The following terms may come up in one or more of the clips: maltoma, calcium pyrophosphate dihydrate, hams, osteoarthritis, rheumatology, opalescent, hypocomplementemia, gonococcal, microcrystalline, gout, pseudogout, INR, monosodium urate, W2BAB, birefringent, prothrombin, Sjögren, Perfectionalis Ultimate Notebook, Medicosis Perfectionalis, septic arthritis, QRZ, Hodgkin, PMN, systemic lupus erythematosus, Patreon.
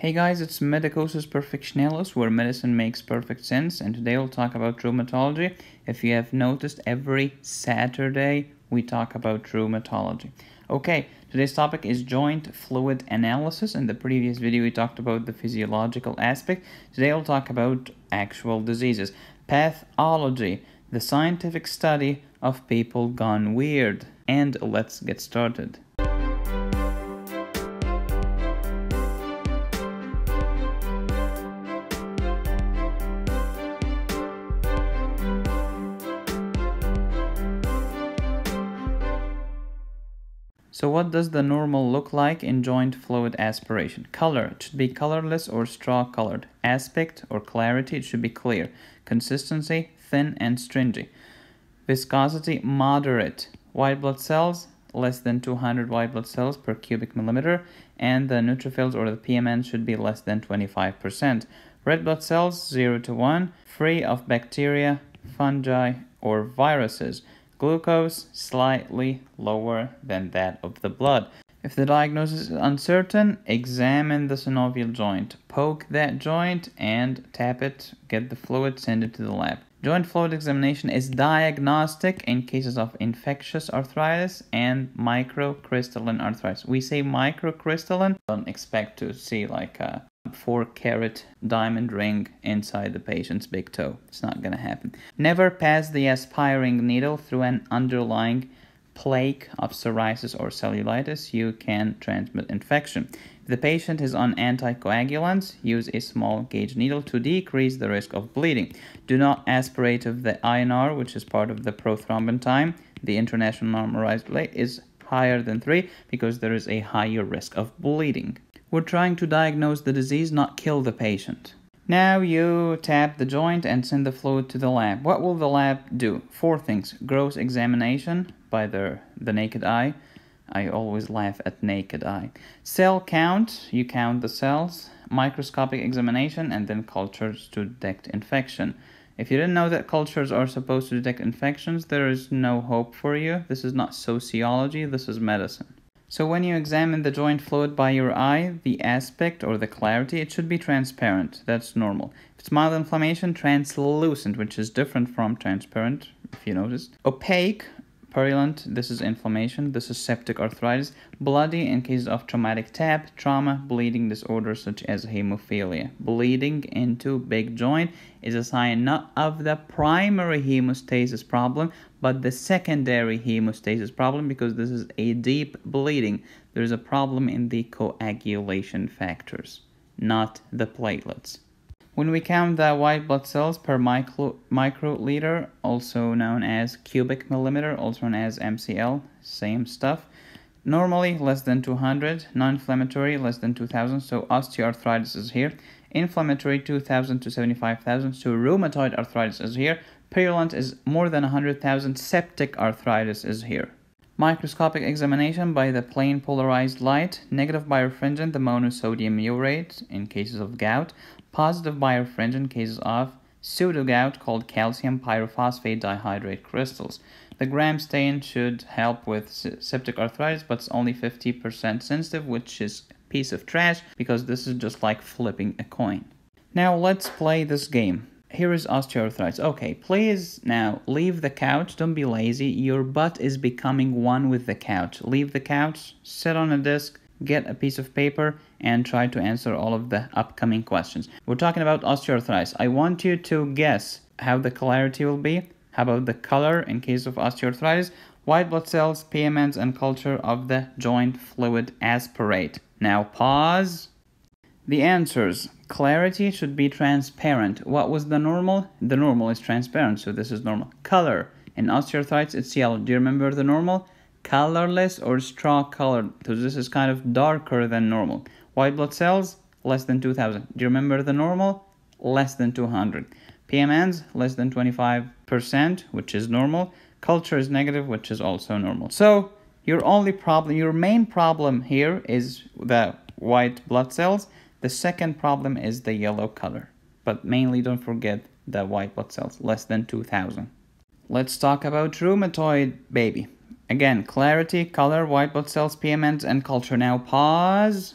Hey guys, it's Medicosis Perfectionalis, where medicine makes perfect sense, and today we'll talk about rheumatology. If you have noticed, every Saturday we talk about rheumatology. Okay, today's topic is joint fluid analysis. In the previous video we talked about the physiological aspect. Today we'll talk about actual diseases. Pathology, the scientific study of people gone weird. And let's get started. So what does the normal look like in joint fluid aspiration? Color, it should be colorless or straw colored. Aspect or clarity, it should be clear. Consistency, thin and stringy. Viscosity, moderate. White blood cells, less than 200 white blood cells per cubic millimeter. And the neutrophils or the PMN should be less than 25%. Red blood cells, 0 to 1, free of bacteria, fungi, or viruses. Glucose slightly lower than that of the blood. If the diagnosis is uncertain, examine the synovial joint. Poke that joint and tap it, get the fluid, send it to the lab. Joint fluid examination is diagnostic in cases of infectious arthritis and microcrystalline arthritis. We say microcrystalline, don't expect to see like a 4-carat diamond ring inside the patient's big toe. It's not gonna happen. Never pass the aspiring needle through an underlying plaque of psoriasis or cellulitis. You can transmit infection. If the patient is on anticoagulants, use a small gauge needle to decrease the risk of bleeding. Do not aspirate of the INR, which is part of the prothrombin time. The international normalized rate is higher than 3 because there is a higher risk of bleeding. We're trying to diagnose the disease, not kill the patient. Now you tap the joint and send the fluid to the lab. What will the lab do? 4 things. Gross examination by the naked eye. I always laugh at naked eye. Cell count, you count the cells. Microscopic examination and then cultures to detect infection. If you didn't know that cultures are supposed to detect infections, there is no hope for you. This is not sociology, this is medicine. So when you examine the joint fluid by your eye, the aspect or the clarity, it should be transparent. That's normal. If it's mild inflammation, translucent, which is different from transparent, if you noticed. Opaque, purulent, this is inflammation. This is septic arthritis. Bloody in cases of traumatic tap, trauma, bleeding disorders such as hemophilia. Bleeding into big joint is a sign not of the primary hemostasis problem, but the secondary hemostasis problem, because this is a deep bleeding. There is a problem in the coagulation factors, not the platelets. When we count the white blood cells per microliter, also known as cubic millimeter, also known as MCL, same stuff. Normally less than 200, non-inflammatory less than 2,000, so osteoarthritis is here. Inflammatory 2,000 to 75,000, so rheumatoid arthritis is here. Purulent is more than 100,000, septic arthritis is here. Microscopic examination by the plain polarized light, negative birefringent, the monosodium urate in cases of gout, positive birefringent in cases of pseudogout called calcium pyrophosphate dihydrate crystals. The gram stain should help with septic arthritis, but it's only 50% sensitive, which is a piece of trash because this is just like flipping a coin. Now let's play this game. Here is osteoarthritis. Okay, please now leave the couch. Don't be lazy. Your butt is becoming one with the couch. Leave the couch, sit on a desk, get a piece of paper, and try to answer all of the upcoming questions. We're talking about osteoarthritis. I want you to guess how the clarity will be, how about the color in case of osteoarthritis, white blood cells, PMNs, and culture of the joint fluid aspirate. Now pause. The answers. Clarity should be transparent. What was the normal? The normal is transparent, so this is normal. Color. In osteoarthritis, it's yellow. Do you remember the normal? Colorless or straw colored. So this is kind of darker than normal. White blood cells, less than 2,000. Do you remember the normal? Less than 200. PMNs, less than 25%, which is normal. Culture is negative, which is also normal. So your main problem here is the white blood cells. The second problem is the yellow color, but mainly don't forget the white blood cells, less than 2,000. Let's talk about rheumatoid baby. Again, clarity, color, white blood cells, PMNs, and culture. Now pause.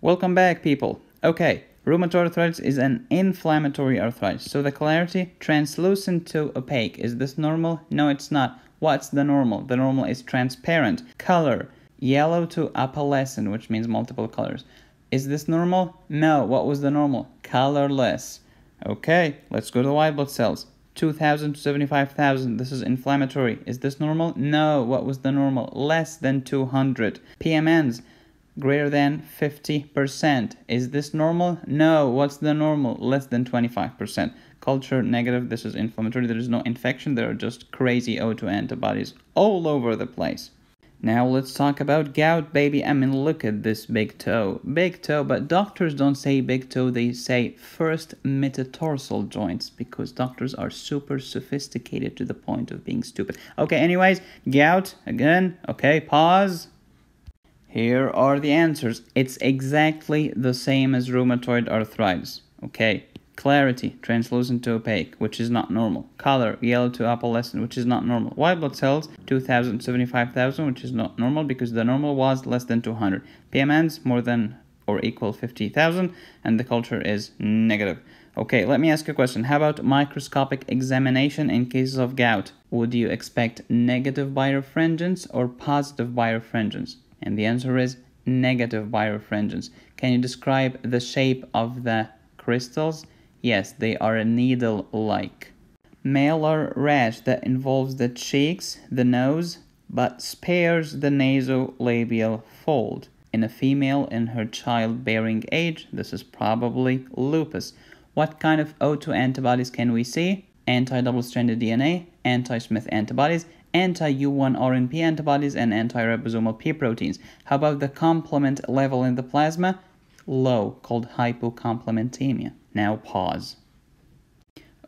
Welcome back, people. Okay, rheumatoid arthritis is an inflammatory arthritis. So the clarity, translucent to opaque. Is this normal? No, it's not. What's the normal? The normal is transparent. Color, yellow to opalescent, which means multiple colors. Is this normal? No. What was the normal? Colorless. Okay, let's go to the white blood cells. 2,000 to 75,000. This is inflammatory. Is this normal? No. What was the normal? Less than 200. PMNs greater than 50%. Is this normal? No. What's the normal? Less than 25%. Culture negative. This is inflammatory. There is no infection. There are just crazy O2 antibodies all over the place. Now let's talk about gout, baby. I mean, look at this big toe. Big toe, but doctors don't say big toe, they say first metatarsal joints, because doctors are super sophisticated to the point of being stupid. Okay, anyways, gout, again, okay, pause. Here are the answers. It's exactly the same as rheumatoid arthritis, okay? Clarity, translucent to opaque, which is not normal. Color, yellow to opalescent, which is not normal. White blood cells, 2,000 to 75,000, which is not normal because the normal was less than 200. PMNs, more than or equal 50,000, and the culture is negative. Okay, let me ask you a question. How about microscopic examination in cases of gout? Would you expect negative birefringence or positive birefringence? And the answer is negative birefringence. Can you describe the shape of the crystals? Yes, they are needle-like. Malar rash that involves the cheeks, the nose, but spares the nasolabial fold. In a female in her childbearing age, this is probably lupus. What kind of O2 antibodies can we see? Anti-double-stranded DNA, anti-Smith antibodies, anti-U1RNP antibodies, and anti-ribosomal P proteins. How about the complement level in the plasma? Low, called hypocomplementemia. Now pause.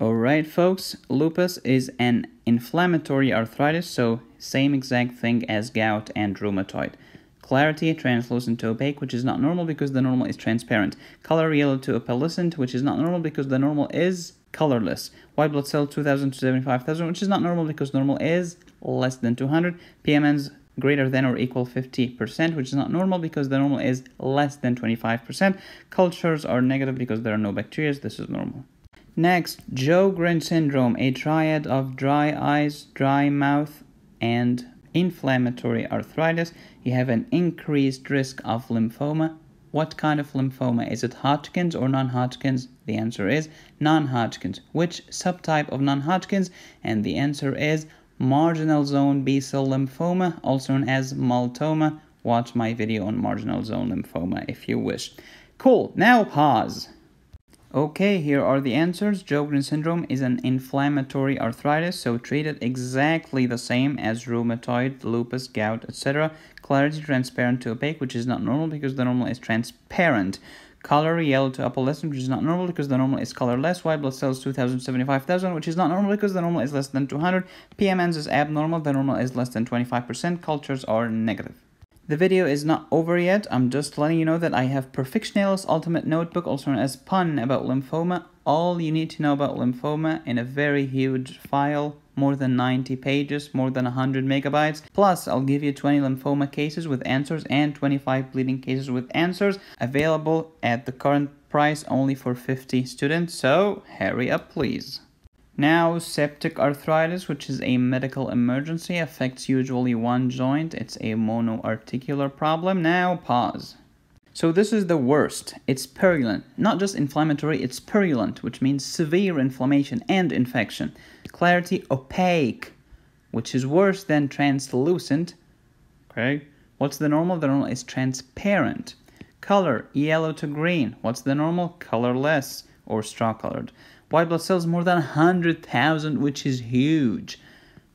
Alright folks, lupus is an inflammatory arthritis, so same exact thing as gout and rheumatoid. Clarity, translucent to opaque, which is not normal because the normal is transparent. Color, yellow to opalescent, which is not normal because the normal is colorless. White blood cell, 2,000 to 75,000, which is not normal because normal is less than 200. PMNs, greater than or equal 50%, which is not normal because the normal is less than 25%. Cultures are negative because there are no bacteria. This is normal. Next, Sjögren syndrome, a triad of dry eyes, dry mouth, and inflammatory arthritis. You have an increased risk of lymphoma. What kind of lymphoma? Is it Hodgkin's or non-Hodgkin's? The answer is non-Hodgkin's. Which subtype of non-Hodgkin's? And the answer is marginal zone B-cell lymphoma, also known as maltoma. Watch my video on marginal zone lymphoma if you wish. Cool, now pause. Okay, here are the answers. Sjögren syndrome is an inflammatory arthritis, so treated exactly the same as rheumatoid, lupus, gout, etc. Clarity, transparent to opaque, which is not normal because the normal is transparent. Color, yellow to opalescent, which is not normal because the normal is colorless. White blood cells, 2,000 to 75,000, which is not normal because the normal is less than 200. PMNs is abnormal, the normal is less than 25%. Cultures are negative. The video is not over yet. I'm just letting you know that I have Perfectionalis Ultimate Notebook, also known as PUN, about lymphoma. All you need to know about lymphoma in a very huge file, more than 90 pages, more than 100 megabytes. Plus, I'll give you 20 lymphoma cases with answers and 25 bleeding cases with answers, available at the current price only for 50 students, so hurry up please. Now, septic arthritis, which is a medical emergency, affects usually one joint. It's a monoarticular problem. Now, pause. So this is the worst. It's purulent. Not just inflammatory, it's purulent, which means severe inflammation and infection. Clarity, opaque, which is worse than translucent. Okay. What's the normal? The normal is transparent. Color, yellow to green. What's the normal? Colorless or straw-colored. White blood cells more than 100,000, which is huge,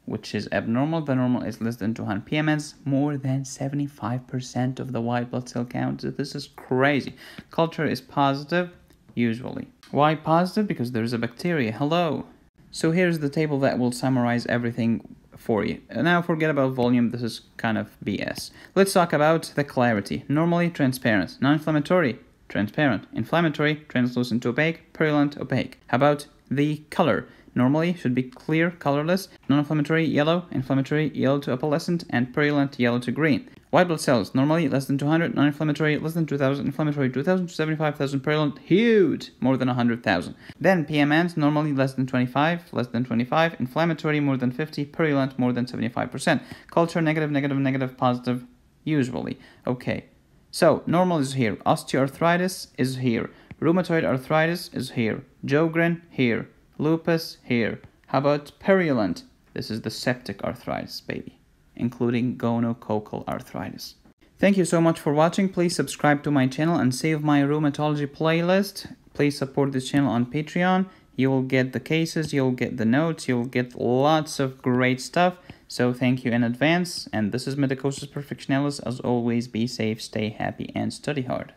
which is abnormal. The normal is less than 200. PMNs, more than 75% of the white blood cell count. This is crazy. Culture is positive, usually. Why positive? Because there is a bacteria. Hello. So here's the table that will summarize everything for you. Now forget about volume. This is kind of BS. Let's talk about the clarity. Normally transparent, non-inflammatory, transparent, inflammatory, translucent to opaque, purulent, opaque. How about the color? Normally should be clear, colorless, non-inflammatory, yellow to opalescent, and purulent, yellow to green. White blood cells, normally less than 200, non-inflammatory less than 2,000, inflammatory 2,000 to 75,000, purulent, huge, more than 100,000. Then PMNs, normally less than 25, inflammatory more than 50, purulent more than 75%. Culture negative, positive, usually. Okay, so normal is here, osteoarthritis is here, rheumatoid arthritis is here, Sjögren here, lupus here. How about purulent? This is the septic arthritis, baby, including gonococcal arthritis. Thank you so much for watching. Please subscribe to my channel and save my rheumatology playlist. Please support this channel on Patreon. You will get the cases, you'll get the notes, you'll get lots of great stuff. So thank you in advance. And this is Medicosis Perfectionalis. As always, be safe, stay happy, and study hard.